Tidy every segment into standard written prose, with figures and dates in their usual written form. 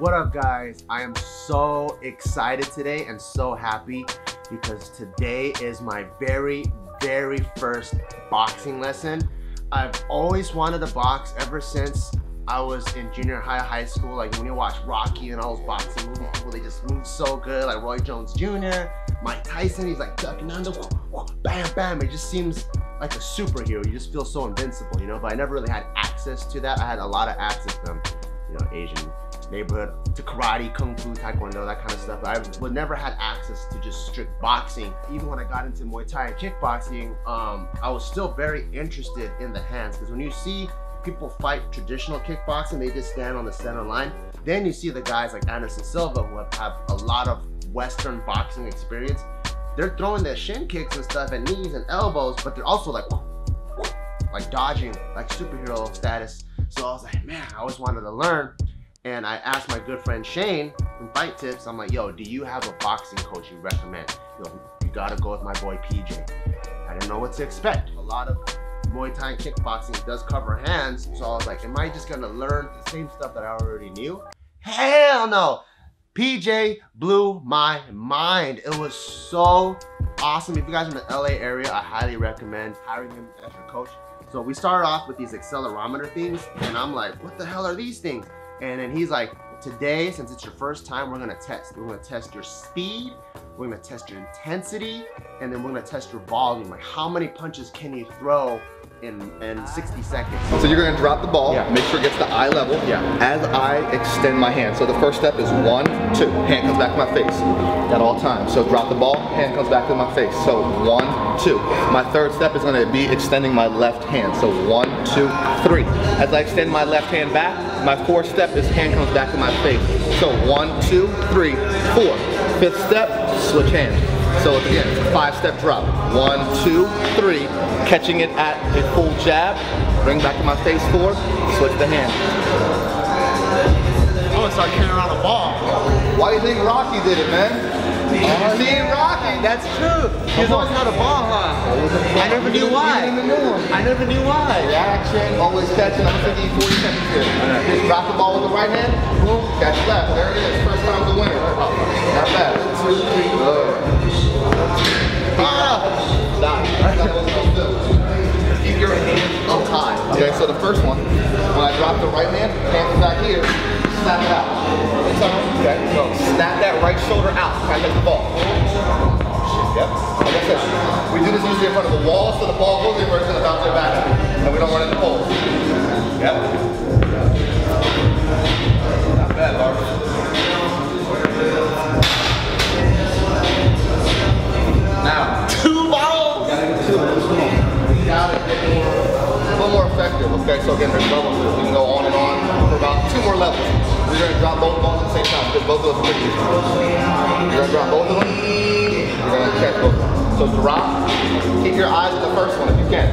What up, guys? I am so excited today and so happy because today is my very first boxing lesson. I've always wanted to box ever since I was in junior high, high school. Like when you watch Rocky and all those boxing movies, people, they just move so good. Like Roy Jones Jr., Mike Tyson, he's like ducking under, bam, bam. It just seems like a superhero. You just feel so invincible, you know? But I never really had access to that. I had a lot of access to, you know, Asian neighborhood, to karate, kung fu, taekwondo, that kind of stuff. I would never had access to just strict boxing. Even when I got into Muay Thai and kickboxing, I was still very interested in the hands, because when you see people fight traditional kickboxing, they just stand on the center line. Then you see the guys like Anderson Silva, who have a lot of Western boxing experience. They're throwing their shin kicks and stuff and knees and elbows, but they're also like dodging, like superhero status. So I was like, man, I always wanted to learn. And I asked my good friend Shane from Fight Tips. I'm like, yo, do you have a boxing coach you recommend? Yo, you gotta go with my boy PJ. I didn't know what to expect. A lot of Muay Thai and kickboxing does cover hands. So I was like, am I just gonna learn the same stuff that I already knew? Hell no! PJ blew my mind. It was so awesome. If you guys are in the LA area, I highly recommend hiring him as your coach. So we started off with these accelerometer things, and I'm like, what the hell are these things? And then he's like, today, since it's your first time, we're gonna test. We're gonna test your speed, we're gonna test your intensity, and then we're gonna test your volume. Like, how many punches can you throw in 60 seconds? So you're gonna drop the ball, yeah. Make sure it gets to eye level, yeah. As I extend my hand. So the first step is 1, 2, hand comes back to my face at all times. So drop the ball, hand comes back to my face. So 1, 2. My third step is gonna be extending my left hand. So 1, 2, 3. As I extend my left hand back, my fourth step is hand comes back to my face. So 1, 2, 3, 4. Fifth step, switch hands. So again, 5-step drop. 1, 2, 3. Catching it at a full jab. Bring back to my face, 4. Switch the hand. I'm gonna start carrying around a ball. Why do you think Rocky did it, man? Seeing Rocky, that's true. He's always had a ball high. I never knew why. I never knew why. Reaction, always catching. I'm thinking 40 seconds here. Just drop the ball with the right hand. Boom, catch left. There it is. First time's the winner. Not bad. 2, 3. Stop. Keep your hands up high. Okay, so the first one, when I drop the right hand back here. Snap it out. Okay, so snap that right shoulder out. Try to get the ball. Yep. Like I said, we do this usually in front of the wall, so the ball goes in first and bounces back, and we don't run into poles. Yep. Not bad, Bart. Now, 2 balls. Gotta get 2. Come on. Gotta get more. A little more effective. Okay, so again, there's levels. We can go on and on for about 2 more levels. We're going to drop both balls at the same time, because both of those are quickly. You're going to drop both of them, you're going to catch both of them. So drop, keep your eyes on the first one if you can,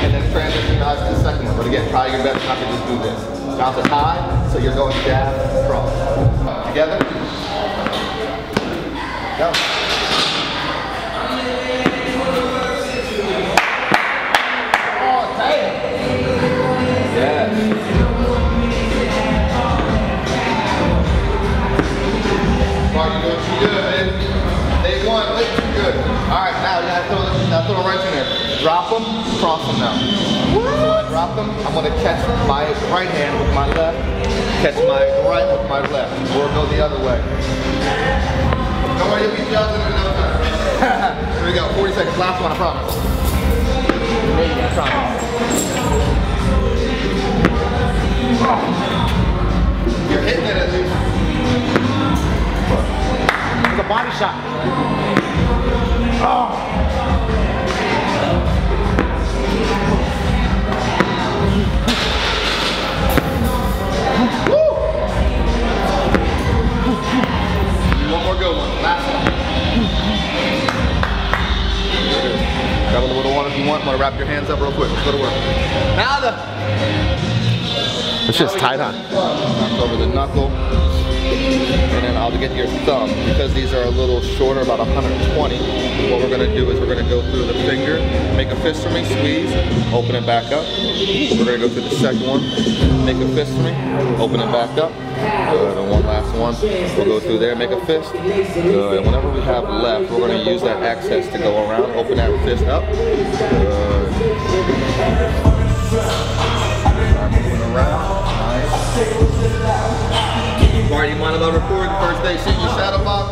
and then transition your eyes to the second one. But again, try your best not to just do this. Bounce it high, so you're going jab, cross. Together. Go. Oh, damn. Yes. Good. Day one, good. All right, now you gotta throw the right in there. Drop them, cross them now. What? Drop them. I'm gonna catch my right hand with my left. Catch my right with my left. Or go the other way. Don't worry, you'll be judging another time. Here we go. 40 seconds. Last one, I promise. There you go. I promise. You're hitting it at least. It's a body shot. Oh. One more good one. Last one. Grab a little water if you want. I'm gonna wrap your hands up real quick. Let's go to work. Now the. It's just tight on. Over the knuckle. and then I'll get your thumb. Because these are a little shorter, about 120, what we're gonna do is we're gonna go through the finger, make a fist for me, squeeze, open it back up. We're gonna go through the second one, make a fist for me, open it back up. Good, and one last one. We'll go through there, make a fist. Good, and whenever we have left, we're gonna use that access to go around, open that fist up. Good. Around. Bart, you mind if I record the first day shooting your shadow box?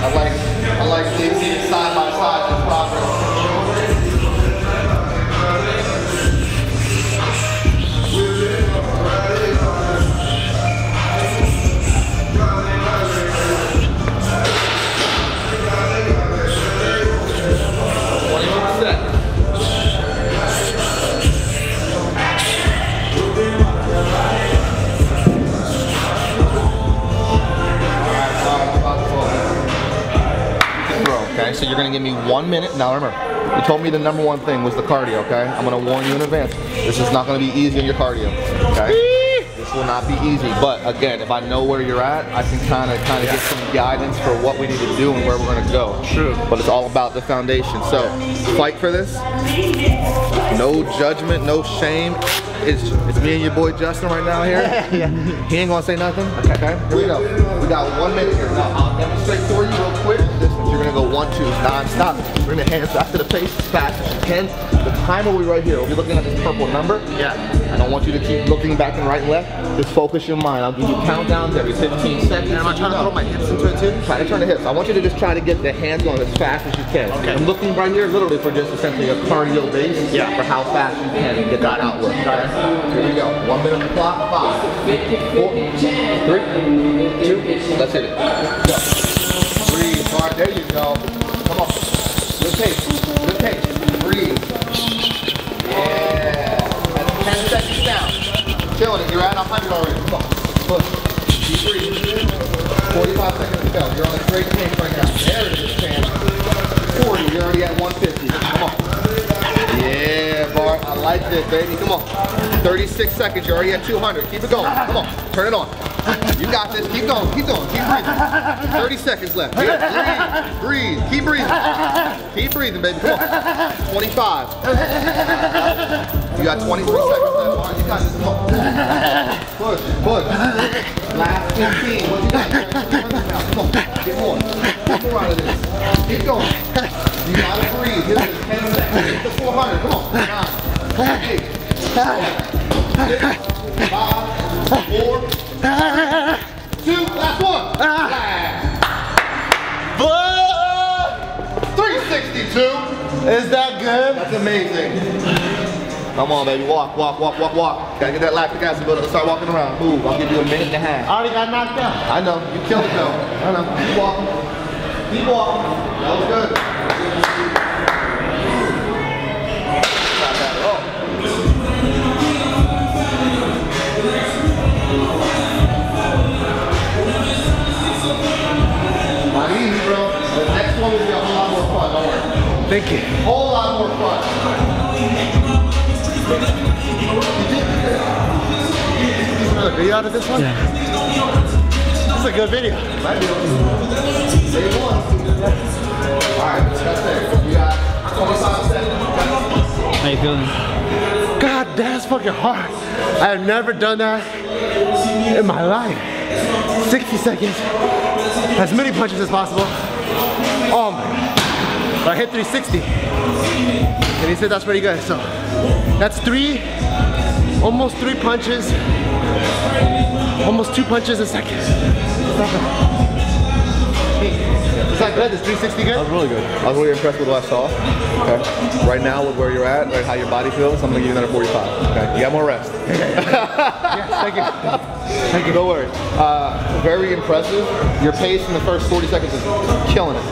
I like seeing side by side in progress. So you're gonna give me 1 minute. Now remember, you told me the number one thing was the cardio, okay? I'm gonna warn you in advance. This is not gonna be easy on your cardio, okay? This will not be easy, but again, if I know where you're at, I can kinda get some guidance for what we need to do and where we're gonna go. True. But it's all about the foundation. So, fight for this. No judgment, no shame. It's me and your boy Justin right now here. Yeah. He ain't gonna say nothing. Okay, here we go. We got 1 minute here. Now I'll demonstrate for you real quick. You're gonna go 1, 2, non-stop. Bring the hands back to the face as fast as you can. The timer will be right here. We'll be looking at this purple number. Yeah. I don't want you to keep looking back and right and left. Just focus your mind. I'll give you countdowns every 15 seconds. And am I trying to throw my hips into it too? Try to turn the hips. I want you to just try to get the hands going as fast as you can. Okay. I'm looking right here literally for just essentially a cardio base. Yeah. For how fast you can get that outward. Here we go. 1 minute on the clock. 5, 4, 3, 2. Let's hit it. Go. Alright, there you go. Come on. Good pace. Good pace. Breathe. Yeah. That's 10 seconds down. Killing it. You're at 100 already. Come on. Push. Keep breathing. 45 seconds to go. You're on a great pace right now. There it is, champ. 40. You're already at 150. Come on. Yeah, Bart. I like this, baby. Come on. 36 seconds. You're already at 200. Keep it going. Come on. Turn it on. You got this. Keep going. Keep going. Keep breathing. 30 seconds left. Yeah, breathe. Breathe. Keep breathing. Keep breathing, baby. Come on. 25. You got 23 seconds left. All right, you got this. Come on. Push. Push. Last 15. What you got? Come on. Get more. Get more out of this. Keep going. You got to breathe. Hit it. 10 seconds. Hit the 400. Come on. 9, 8, 7, 6, 5, 4. 2, last one. Last. 362. Is that good? That's amazing. Come on, baby. Walk, walk, walk, walk, walk. Gotta get that lactic acid built up. Start walking around. Move. I'll give you a minute and a half. I already got knocked out. I know. You killed it though. I know. Keep walking. Keep walking. That was good. Not bad at all. Thank you. A whole lot more fun. Did you get another video out of this one? Yeah. This is a good video. Might be. Day one. Alright, that's it. You got 25 seconds. How you feeling? God, that's fucking hard. I have never done that in my life. 60 seconds. As many punches as possible. Oh my God. I hit 360, and he said that's pretty good. So that's almost three punches, almost 2 punches a second. Is that good? Is 360 good? That was really good. I was really impressed with what I saw. Okay. Right now, with where you're at, right, how your body feels, I'm gonna give you another 45. Okay. You got more rest. Yes, thank you. Thank you. Don't worry. Very impressive. Your pace in the first 40 seconds is killing it.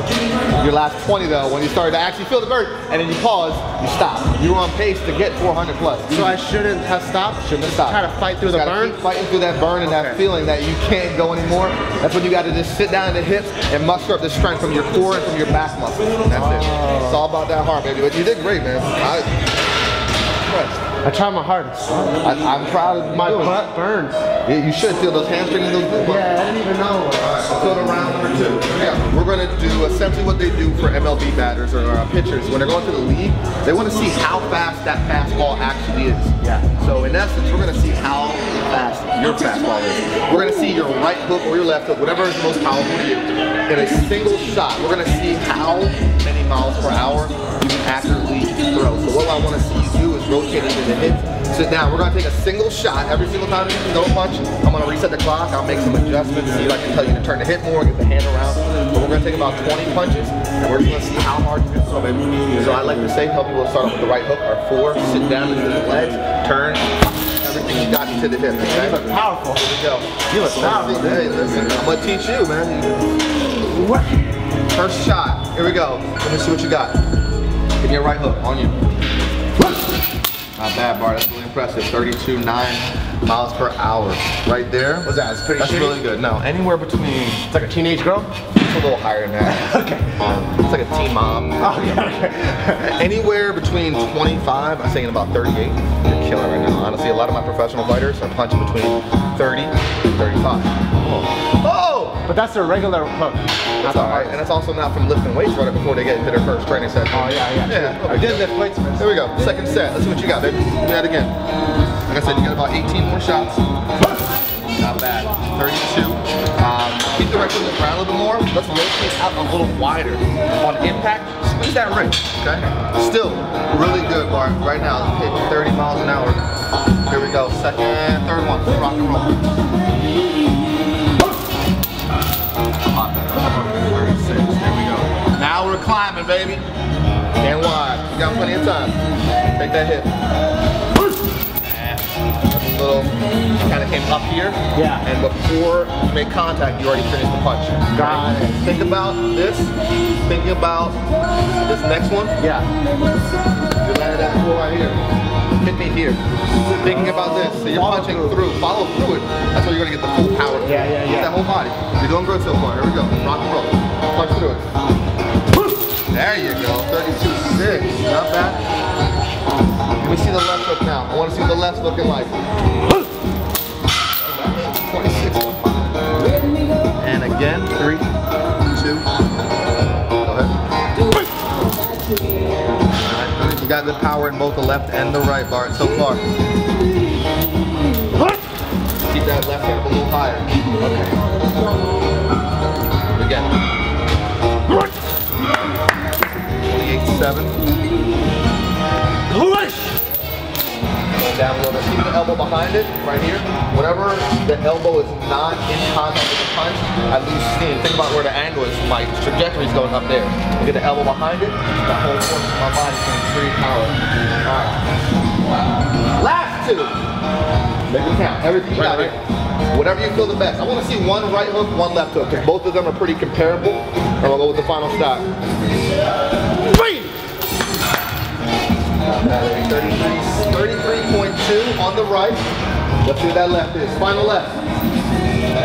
Your last 20 though, when you started to actually feel the burn, and then you pause, you stop. You were on pace to get 400 plus. So I shouldn't have stopped? Shouldn't have stopped. Try to fight through the burn? Keep fighting through that burn and that feeling that you can't go anymore. That's when you got to just sit down in the hips and muster up the strength from your core and from your back muscles. That's it. It's all about that heart, baby. But you did great, man. I'm impressed. I try my hardest. I'm proud of my butt burns. Yeah, you should feel those hamstrings and those glutes. Yeah, I didn't even know. Alright, let's go to round number 2. Yeah, we're gonna do essentially what they do for MLB batters or pitchers. When they're going to the league, they want to see how fast that fastball actually is. Yeah. So in essence, we're gonna see how fast your fastball is. We're gonna see your right hook or your left hook, whatever is the most powerful to you. In a single shot, we're gonna see how many miles per hour you can accurately throw. So what I want to see you do is rotate into the hips. So now we're gonna take a single shot every single time you throw a punch. I'm gonna reset the clock. I'll make some adjustments. See if I can tell you to turn the hip more, get the hand around. But we're gonna take about 20 punches, and we're gonna see how hard you can throw it. So I like to say, help people start off with the right hook or 4. Sit down into the legs, turn. Everything you got into the hip. Okay? You look powerful. Here we go. You look powerful. Hey, listen, I'm gonna teach you, man. What? First shot. Here we go. Let me see what you got. Give me a right hook on you. Not bad, Bart. That's really impressive. 32.9 miles per hour. Right there. What's that? It's pretty shitty. That's really good. No, anywhere between. It's like a teenage girl? It's a little higher than that. Okay. It's like a teen mom. Oh, yeah, okay. Anywhere between 25, I'm saying about 38. You're killing right now. Honestly, a lot of my professional fighters are punching between 30 and 35. Oh! Oh! But that's their regular hook. That's alright. And it's also not from lifting weights right before they get into their first training session. Oh, yeah, yeah. Yeah. I did lift weights first. There we go. Second set. Let's see what you got, baby. Do that again. Like I said, you got about 18 more shots. Not bad. 32. Keep the right foot on the ground a little bit more. Let's rotate out a little wider. On impact, squeeze that wrist. Okay? Still really good, Bart. Right now, it's hitting 30 miles an hour. Here we go. Second, third one. Rock and roll. Come on, baby. 36. There we go. Now we're climbing, baby. And wide. You got plenty of time. Take that hip. That's a little, kind of came up here. Yeah. And before you make contact, you already finished the punch. Got it. Think about this. Think about this next one. Yeah. You landed that floor right here. Hit me here. Thinking about this. So you're punching through. Follow through it. That's where you're going to get the full power. Yeah, yeah, yeah. Get that whole body. You're doing good so far. Here we go. Rock and roll. Punch through it. There you go, 32.6, not bad. Let me see the left hook now. I want to see what the left's looking like. 26. And again, 3, 2. Go ahead. All right, you got the power in both the left and the right, Bart, so far. Keep that left hand a little higher. Okay. Again. 7. Push! Down a little bit. Keep the elbow behind it, right here. Whenever the elbow is not in contact with the punch, I lose steam. Think about where the angle is. My trajectory is going up there. You get the elbow behind it, the whole force of my body is going to free power. All right. Last 2. Make it count. Everything you got here. Whatever you feel the best. I want to see one right hook, one left hook. Okay. Both of them are pretty comparable. And we'll go with the final stock. 33.2 on the right. Let's see what that left is. Final left.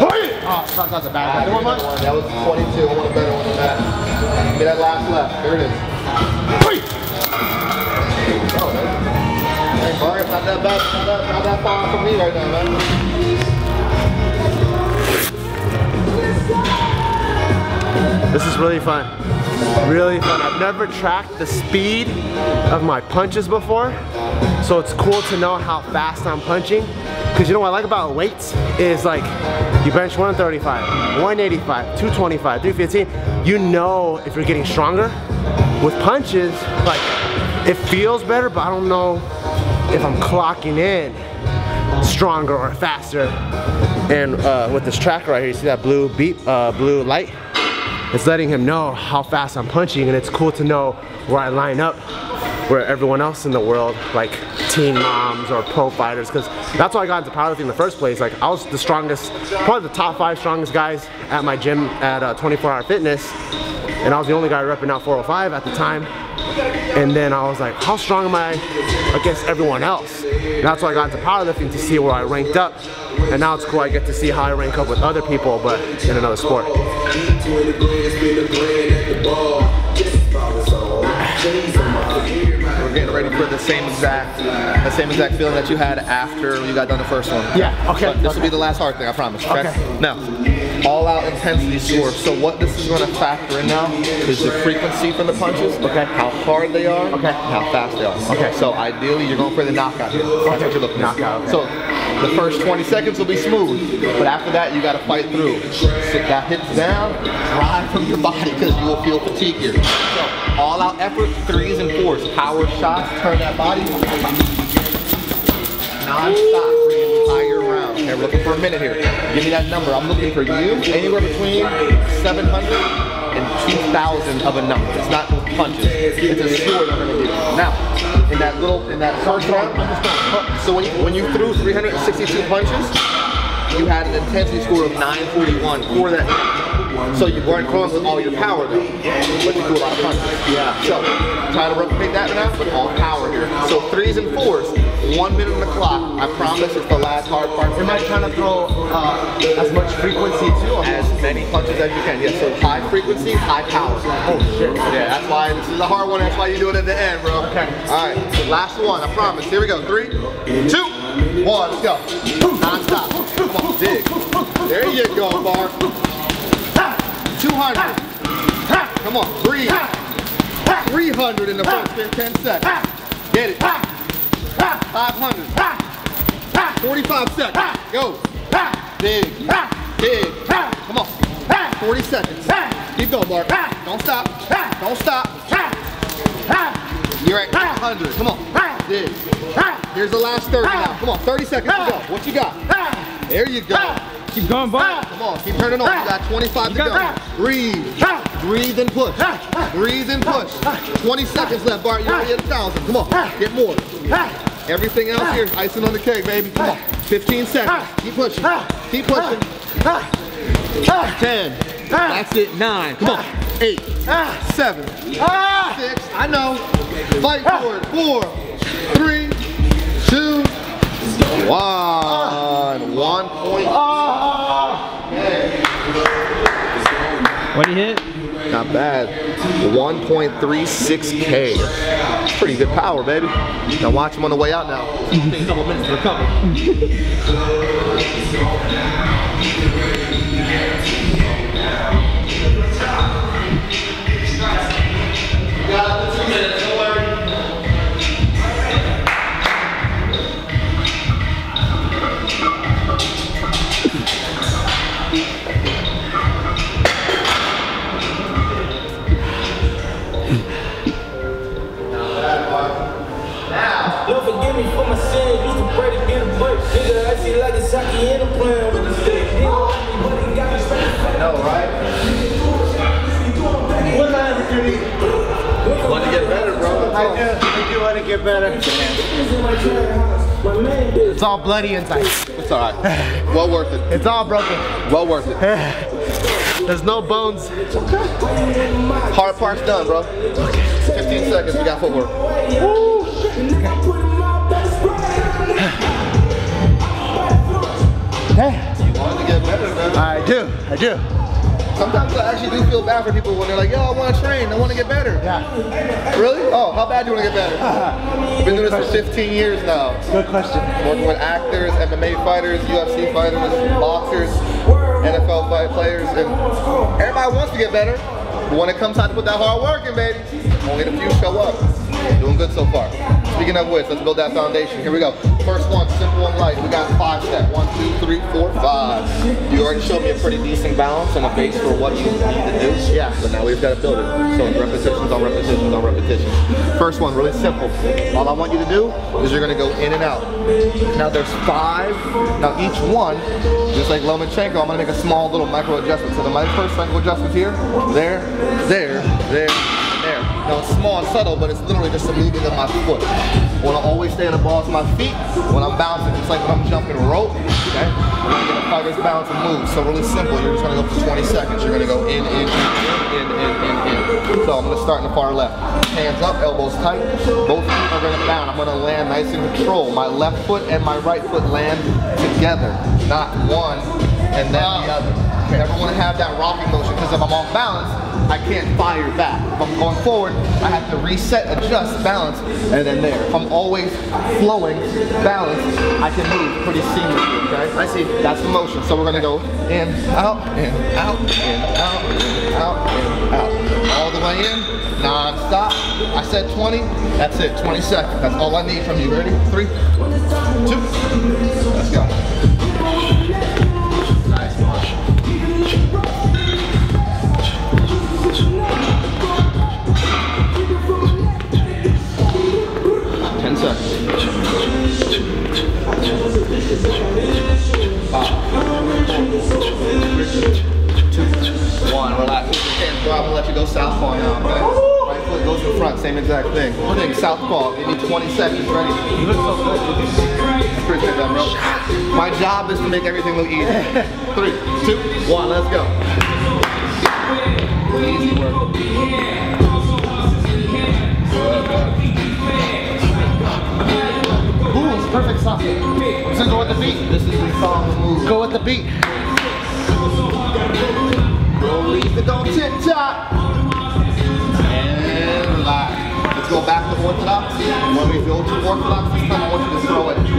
Oh, that's a bad one. That was 22. I want a better one than that. Get that last left. Here it is. Oh, hey, Bart, it's not that bad. Not that far for me right now, man. This is really fun. Really fun. I've never tracked the speed of my punches before, so it's cool to know how fast I'm punching. Because you know what I like about weights is like you bench 135, 185, 225, 315. You know if you're getting stronger. With punches, like it feels better, but I don't know if I'm clocking in stronger or faster. And with this tracker right here, you see that blue beep, blue light. It's letting him know how fast I'm punching, and it's cool to know where I line up, where everyone else in the world, like teen moms or pro fighters, because that's why I got into powerlifting in the first place. Like I was the strongest, probably the top 5 strongest guys at my gym at 24 Hour Fitness, and I was the only guy repping out 405 at the time. And then I was like, how strong am I against everyone else? And that's why I got into powerlifting, to see where I ranked up. And now it's cool, I get to see how I rank up with other people, but in another sport. we're getting ready for the same exact feeling that you had after you got done the first one. Yeah, okay. But this will be the last hard thing, I promise. Okay. Okay? Now, all out intensity score. So what this is gonna factor in now is the frequency from the punches, okay, how hard they are, okay, how fast they are. Okay. So ideally you're going for the knockout here. That's what you're looking at. Knockout, okay. So the first 20 seconds will be smooth, but after that you gotta fight through. Sit that hips down, drive from your body because you will feel fatigue here. So all out effort, 3s and 4s, power shots, turn that body. Non-stop for the entire round. Okay, we're looking for a minute here. Give me that number. I'm looking for you anywhere between 700 and 2,000 of a number. It's not punches. It's a score that we're gonna do. Now, in that first round, so when you threw 362 punches, you had an intensity score of 941 for that. So you weren't going with all your power though, but you threw a lot of punches. Yeah. So try to replicate that now with all power here. So 3s and 4s. 1 minute on the clock. I promise it's the last hard part. Am I trying to throw as much frequency too? As many punches as you can. Yeah, so high frequency, high power. Oh shit. Yeah, that's why this is a hard one. That's why you do it at the end, bro. Okay. All right, so last one. I promise. Here we go. 3, 2, 1. Let's go. Non-stop. Come on, dig. There you go, Bart. 200. Come on, breathe. 300 in the first 10 seconds. Get it. 500. 45 seconds. Go. Dig. Dig. Come on. 40 seconds. Keep going, Bart. Don't stop. Don't stop. You're at 100. Come on. Dig. Here's the last 30 now. Come on. 30 seconds to go. What you got? There you go. Keep going, Bart. Come on. Keep turning on. You got 25 to go. Breathe. Breathe and push. Breathe and push. 20 seconds left, Bart. You're already at 1,000. Come on. Get more. Everything else here is icing on the cake, baby. Come on. 15 seconds. Keep pushing. Keep pushing. 10. That's it. 9. Come on. 8. 7. 6. I know. Fight forward. 4, 3, 2, 1. 1 point. What do you hit? Not bad. 1.36K. Pretty good power, baby. Now watch him on the way out now. Take a couple minutes to recover. You got 2 minutes, don't worry. I know, right? I want to get better, bro. I do want to get better. It's all bloody inside. It's all right. Well worth it. It's all broken. Well worth it. There's no bones. Okay. Hard part's done, bro. Okay. 15 seconds, we got footwork. Woo! Okay. Hey. You want to get better, man. I do, I do. Sometimes I actually do feel bad for people when they're like, yo, I want to train, I want to get better. Yeah. Really? Oh, how bad do you want to get better? You've been doing this for 15 years now. Good question. Working with actors, MMA fighters, UFC fighters, boxers, NFL fight players, and everybody wants to get better. But when it comes time to put that hard work in, baby, only a few show up. Doing good so far. Speaking of which, let's build that foundation. Here we go. First one, simple and light. We got 5 steps. 1, 2, 3, 4, 5. You already showed me a pretty decent balance and a base for what you need to do. Yeah. But now we've got to build it. So repetitions on repetitions on repetitions. First one, really simple. All I want you to do is you're going to go in and out. Now there's 5. Now each one, just like Lomachenko, I'm going to make a small little micro adjustment. So my first micro adjustment here, there. Now it's small and subtle, but it's literally just a movement of my foot. I want to always stay on the balls of my feet when I'm bouncing, just like when I'm jumping rope. Okay? We're going to get a fighter's balance and move. So really simple, you're just going to go for 20 seconds. You're going to go in. So I'm going to start in the far left. Hands up, elbows tight. Both feet are going to bound. I'm going to land nice and control. My left foot and my right foot land together, not one and then the other. Okay. Never want to have that rocking motion because if I'm off balance, I can't fire back. If I'm going forward, I have to reset, adjust, balance, and then there. If I'm always flowing, balanced, I can move pretty seamlessly, okay? I see. That's the motion. So we're gonna go in, out, in, out, in, out, in, out, in, out. All the way in, non-stop. I said 20, that's it, 20 seconds. That's all I need from you. Ready? 3, 2, let's go. Nice motion. Same exact thing. We're doing southpaw. Give me 20 seconds. Ready? You look so good. Appreciate that, bro. My job is to make everything look easy. 3, 2, 1. Let's go. Easy work. Ooh, perfect soft. So go with the beat. This is the song move. Go with the beat. Release the don't tip top. Let's go back to orthodox. When we go to orthodox, this time I want you to throw a jab at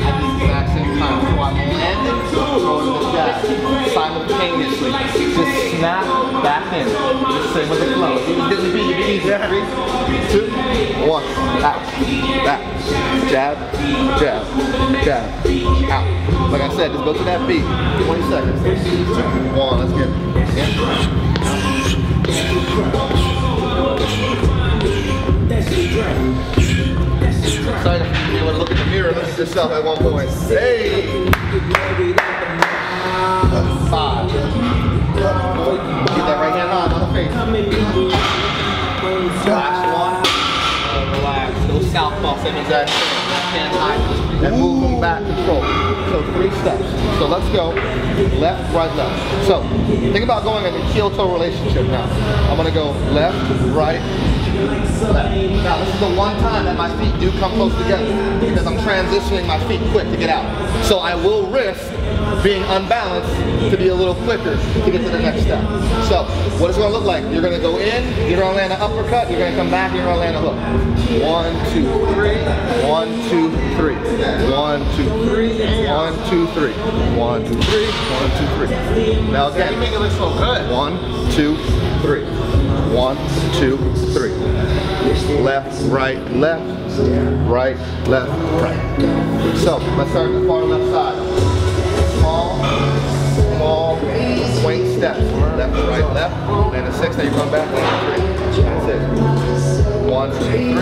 the exact same time. So I'm landing, throwing the jab simultaneously. Just snap back in. Just stay with the flow. This is easy. 3, 2, 1. Out. Back. Jab. Jab. Jab. Out. Like I said, just go to that beat. 20 seconds. 1. Let's get it. Yeah. Excited for you to look in the mirror and look at yourself at one point. Hey! 5. Get that right hand on the face. Relax 1. Relax. Go southpaw, same exact thing. Left hand high. And move them back control. So 3 steps. So let's go. Left, right, left. So think about going in a heel-toe relationship now. I'm gonna go left, right, left. Now this is the one time that my feet do come close together because I'm transitioning my feet quick to get out. So I will risk being unbalanced to be a little quicker to get to the next step. So what it's going to look like, you're going to go in, you're going to land an uppercut, you're going to come back, you're going to land a hook. 1, 2, 3, 1, 2, 3, 1, 2, 3, 1, 2, 3, 1, 2, 3, 1, 2, 3. Now again, you make it look so good. 1, 2, 3. 1, 2, 3. Left, right, left, right, left, right. So let's start at the far left side. Small, small, swing steps. Left, right, left. Land a 6. Now you come back. 1, 2, 3. That's it. 1, 2, 3.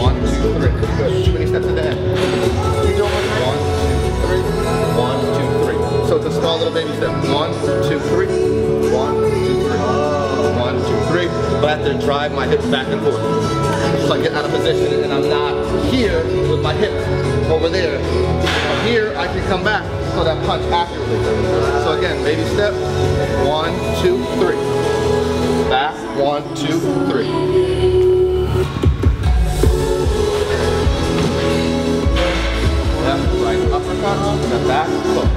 1, 2, 3. Good. Too many steps at the end. 1, 2, 3. 1, 2, 3. So it's a small little baby step. 1, 2, 3. 1, 2, 3. 1, 2, 3, but I have to drive my hips back and forth. So I get out of position and I'm not here with my hips over there. From here, I can come back so that punch accurately. So again, baby step, 1, 2, 3. Back, 1, 2, 3. Left, right, uppercut, step back, hook.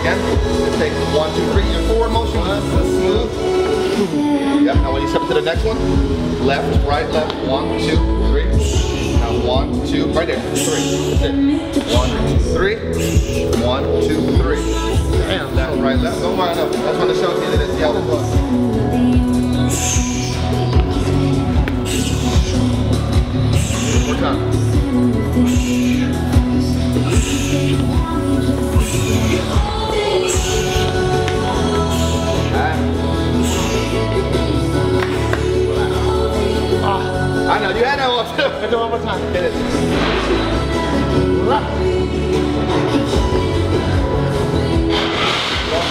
Again, take 1, 2, 3 in your forward motion. Smooth. Yep. Now when you step to the next one, left, right, left. 1, 2, 3. Now 1, 2, right there. 3. That's it. 1, 2, 3. 1, 2, 3. And left, right, left. Go wide up. That's when the show needed it. Yellow plus. One more time. I know, you had that one too. Do it one more time. Hit it. Walk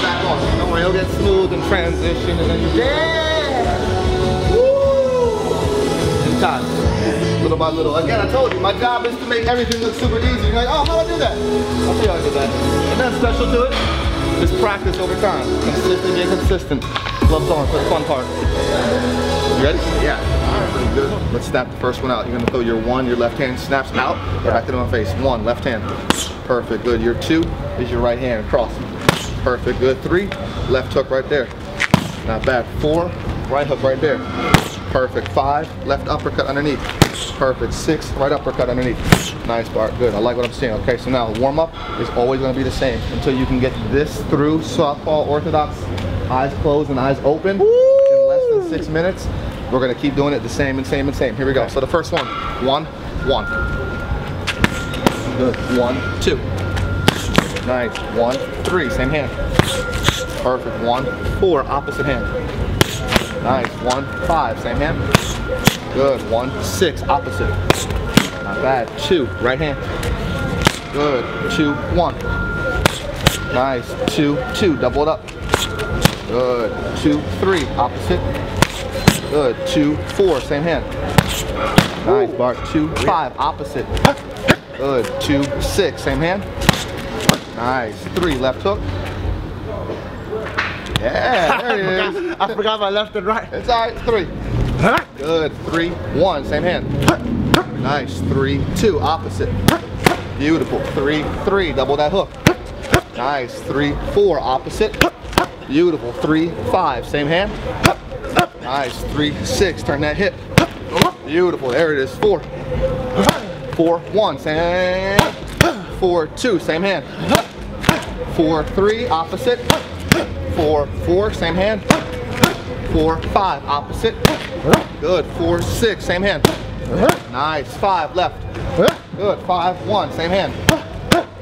back on. Don't worry, it'll get smooth and transition and then you yeah! Woo! 2 times. Little by little. Again, I told you, my job is to make everything look super easy. You're like, oh, how do I do that? I'll tell you how to do that. And that's special to it. Just practice over time. Consistent, being consistent. Gloves on for the fun part. You ready? Yeah. Pretty good. Let's snap the first one out. You're gonna throw your 1, your left hand snaps out, right back to my face. 1, left hand. Perfect, good. Your 2 is your right hand, cross. Perfect, good. 3, left hook right there. Not bad. 4, right hook right there. Perfect. 5, left uppercut underneath. Perfect. 6, right uppercut underneath. Nice, Bart. Good. I like what I'm seeing. Okay, so now warm up is always going to be the same until you can get this through softball orthodox, eyes closed and eyes open. Woo! In less than 6 minutes. We're going to keep doing it the same and same and same. Here we go. So the first one. 1, 1. Good. 1, 2. Nice. 1, 3. Same hand. Perfect. 1, 4. Opposite hand. Nice. 1, 5. Same hand. Good. 1, 6. Opposite. Not bad. 2. Right hand. Good. 2, 1. Nice. 2, 2. Double it up. Good. 2, 3. Opposite. Good. 2, 4. Same hand. Nice, Bart. 2, 5. Opposite. Good. 2, 6. Same hand. Nice. 3. Left hook. Yeah, there it is. I forgot my left and right. It's all right. 3. Good. 3, 1. Same hand. Nice. 3, 2. Opposite. Beautiful. 3, 3. Double that hook. Nice. 3, 4. Opposite. Beautiful. 3, 5. Same hand. Nice. 3, 6. Turn that hip. Beautiful. There it is. 4, 4, 1. Same. 4, 2. Same hand. 4, 3. Opposite. 4, 4. Same hand. 4, 5. Opposite. Good. 4, 6. Same hand. Nice. 5. Left. Good. 5, 1. Same hand.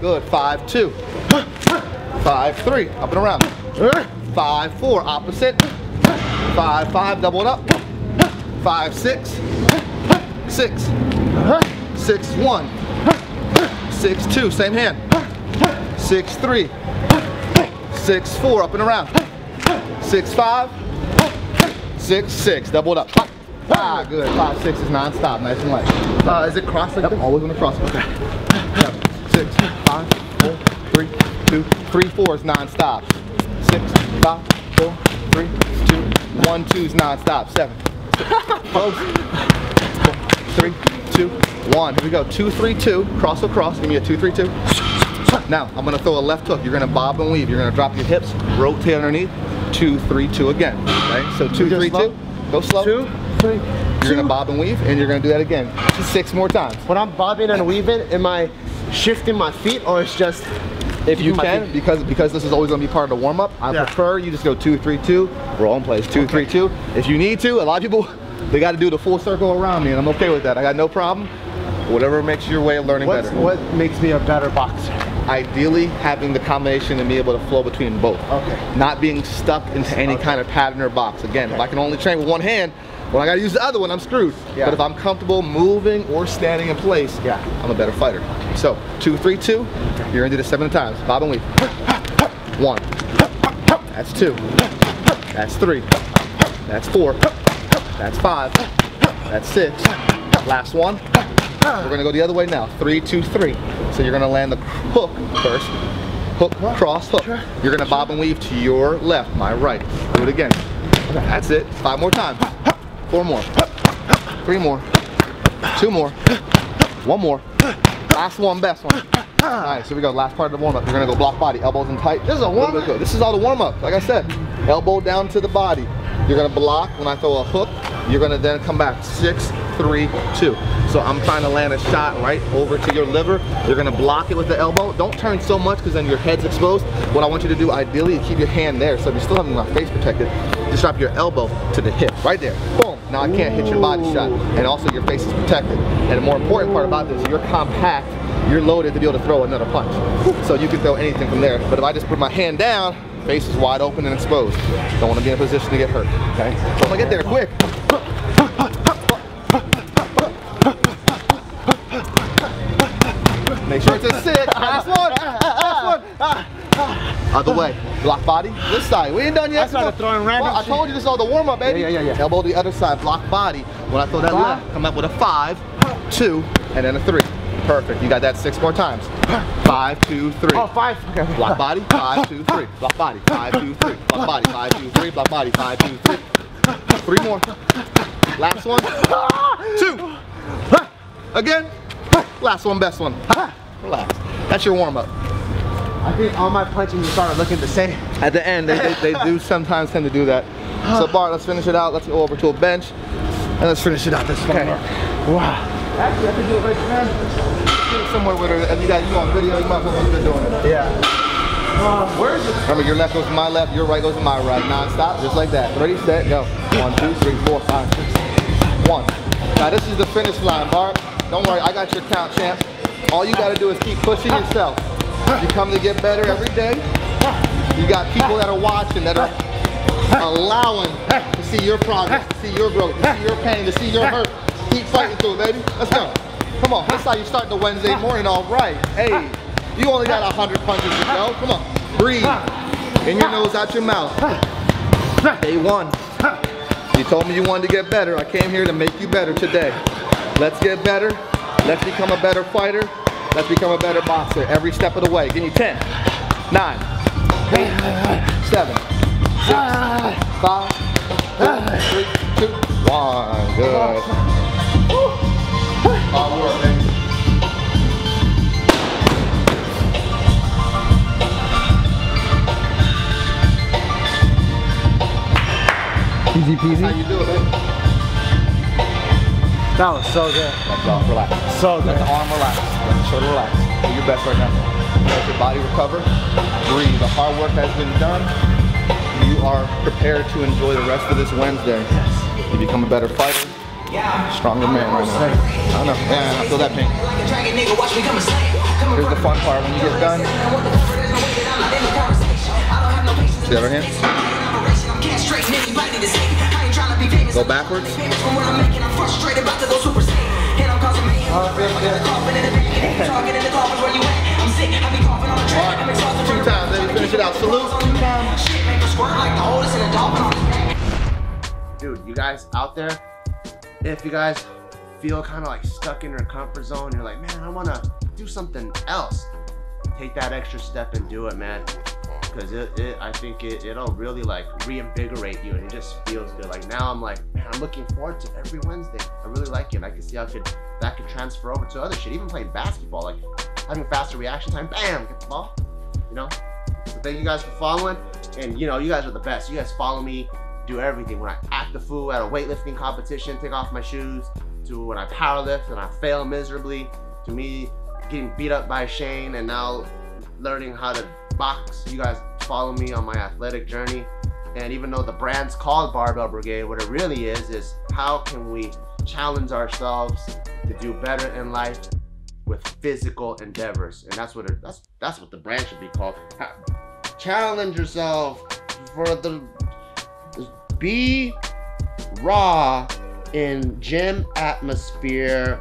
Good. 5, 2. 5, 3. Up and around. 5, 4. Opposite. 5, 5, double it up. 5, 6. 6. 6, 1. 6, 2. Same hand. 6, 3. 6, 4. Up and around. 6, 5. 6, 6. Double it up. Ah, good. 5, 6 is non-stop. Nice and light. Is it cross like that? Always on the cross. Okay. 7, 6, 5, 4, 3, 2, 3, 4 is non-stop. 6, 5, 4, 3, 2, 1, 2's non-stop. 7, 4, 3, 2, 1. Here we go. 2, 3, 2. Cross across. Give me a 2, 3, 2. Now I'm gonna throw a left hook. You're gonna bob and weave. You're gonna drop your hips. Rotate underneath. 2, 3, 2 again. Okay. So 2, 3, 2. Go slow. 2, 3. You're gonna bob and weave, and you're gonna do that again 6 more times. When I'm bobbing and weaving, am I shifting my feet, or it's just? If you can, because this is always going to be part of the warm-up, I prefer you just go 2, 3, 2. We're all in place. 2, 3, 2. If you need to, a lot of people, they got to do the full circle around me, and I'm okay with that. I got no problem. Whatever makes your way of learning better. What makes me a better boxer? Ideally, having the combination and be able to flow between both. Okay. Not being stuck into any kind of pattern or box. Again, if I can only train with one hand, when I got to use the other one, I'm screwed. Yeah. But if I'm comfortable moving or standing in place, I'm a better fighter. So 2, 3, 2. You're gonna do this 7 times. Bob and weave. 1. That's 2. That's 3. That's 4. That's 5. That's 6. Last one. We're gonna go the other way now. 3, 2, 3. So you're gonna land the hook first. Hook, cross, hook. You're gonna bob and weave to your left, my right. Do it again. That's it. 5 more times. 4 more. 3 more. 2 more. 1 more. Last one, best one. Nice, here we go, last part of the warm-up. You're gonna go block body, elbows in tight. This is a warm-up. This is all the warm-up, like I said. Elbow down to the body. You're gonna block when I throw a hook. You're gonna then come back. 6, 3, 2. So I'm trying to land a shot right over to your liver. You're gonna block it with the elbow. Don't turn so much because then your head's exposed. What I want you to do ideally is keep your hand there. So if you still have my face protected, just drop your elbow to the hip, right there. Boom. Now I can't hit your body shot. And also your face is protected. And the more important part about this, you're compact. You're loaded to be able to throw another punch. So you can throw anything from there. But if I just put my hand down, face is wide open and exposed. Don't want to be in a position to get hurt, okay? So I'm gonna get there quick. Make sure it's a 6. Last one, last one. Other way, block body, this side. We ain't done yet. I started throwing random shit. I told you this is all the warm up, baby. Yeah. Elbow to the other side, block body. When I throw that left, come up with a 5, 2, and then a 3. Perfect. You got that 6 more times. 5, 2, 3. Oh, 5. Okay. Block body. 5, 2, 3. Block body. 5, 2, 3. Block body. 5, 2, 3. Block body. 5, 2, 3. 3 more. Last one. 2. Again. Last one. Best one. Relax. That's your warm up. I think all my punching started looking the same. At the end, they do sometimes tend to do that. So Bart, let's finish it out. Let's go over to a bench and let's finish it out this way. Okay. Wow. Actually, I can do it right there. Somewhere with her. If you guys on video, you might as well have been doing it. Yeah. Where is it? Remember, your left goes to my left, your right goes to my right. Non-stop, just like that. Ready, set, go. 1, 2, 3, 4, 5, 6, 1. Now this is the finish line, Bart. Don't worry, I got your count, champ. All you gotta do is keep pushing yourself. You come to get better every day. You got people that are watching, that are allowing to see your progress, to see your growth, to see your pain, to see your hurt. Keep fighting through, baby. Let's go. Come on, that's how you start the Wednesday morning, all right. Hey. You only got 100 punches to go. Come on, breathe. In your nose, out your mouth. Day one. You told me you wanted to get better. I came here to make you better today. Let's get better. Let's become a better fighter. Let's become a better boxer every step of the way. Give me 10, 9, 8, 7, 6, 5, 4, 3, 2, 1. Good. All work, baby. Easy peasy. How you doing, man? That was so good. That's all. Relax. So good. Let the arm relax. Let the shoulder relax. Do your best right now. Let your body recover. Breathe. The hard work has been done. You are prepared to enjoy the rest of this Wednesday. Yes. You become a better fighter. Yeah. Stronger man right now. I know. Yeah, I feel that pain. Here's the fun part. When you get done, see the other hand? Go backwards. Two times, then you finish it out. Salute. Dude, you guys out there, if you guys feel kind of like stuck in your comfort zone, you're like, man, I want to do something else. Take that extra step and do it, man. Because it'll really like reinvigorate you, and it just feels good. Like now I'm like, man, I'm looking forward to every Wednesday. I really like it, and I can see how that could transfer over to other shit. Even playing basketball, like having faster reaction time, bam, get the ball, you know? So thank you guys for following, and you know, you guys are the best. You guys follow me, do everything. When I act the fool at a weightlifting competition, take off my shoes, to when I powerlift and I fail miserably, to me getting beat up by Shane and now learning how to box. You guys follow me on my athletic journey, and even though the brand's called Barbell Brigade, what it really is how can we challenge ourselves to do better in life with physical endeavors, and that's what the brand should be called. Challenge yourself for the be raw in gym atmosphere,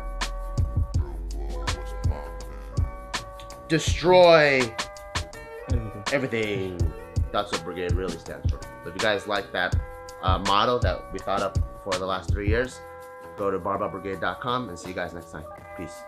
destroy everything. That's what Brigade really stands for. So if you guys like that model that we thought up for the last 3 years, go to barbellbrigade.com and see you guys next time. Peace.